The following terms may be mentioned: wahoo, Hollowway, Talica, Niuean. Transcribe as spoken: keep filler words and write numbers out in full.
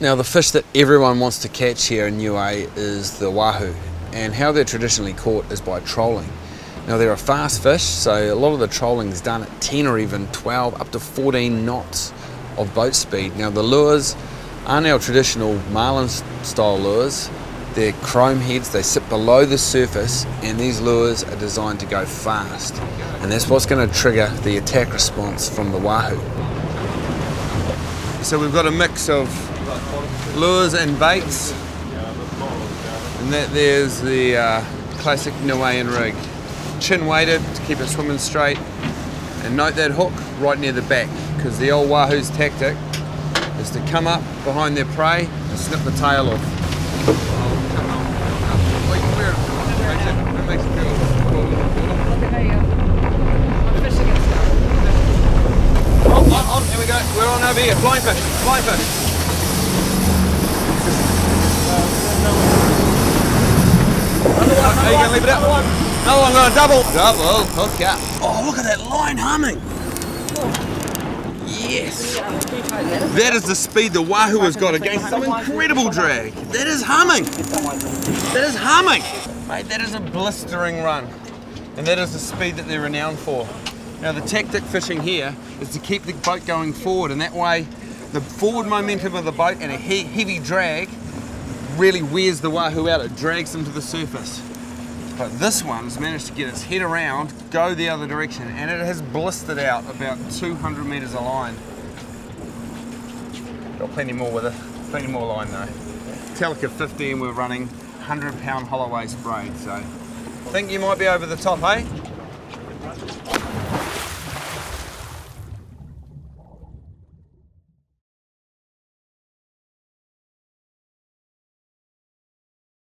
Now the fish that everyone wants to catch here in Niuean is the wahoo, and how they're traditionally caught is by trolling. Now they're a fast fish, so a lot of the trolling is done at ten or even twelve, up to fourteen knots of boat speed. Now the lures are now traditional marlin style lures. They're chrome heads, they sit below the surface, and these lures are designed to go fast. And that's what's going to trigger the attack response from the wahoo. So we've got a mix of lures and baits, and that there's the uh, classic Niuean rig. Chin weighted to keep it swimming straight, and note that hook right near the back, because the old wahoo's tactic is to come up behind their prey and snip the tail off. We're on over here, flying fish, flying fish. Are you going to leave it up? No, I'm going to double. Double, hook up. Oh, look at that line humming. Yes. That is the speed the wahoo has got against some incredible drag. That is humming. That is humming. Mate, that is a blistering run. And that is the speed that they're renowned for. Now the tactic fishing here is to keep the boat going forward, and that way the forward momentum of the boat and a he heavy drag really wears the wahoo out, it drags them to the surface. But this one's managed to get its head around, go the other direction, and it has blistered out about two hundred metres of line. Got plenty more with it, plenty more line though. Talica fifteen, we're running one hundred pound Hollowway braid, so I think you might be over the top, eh?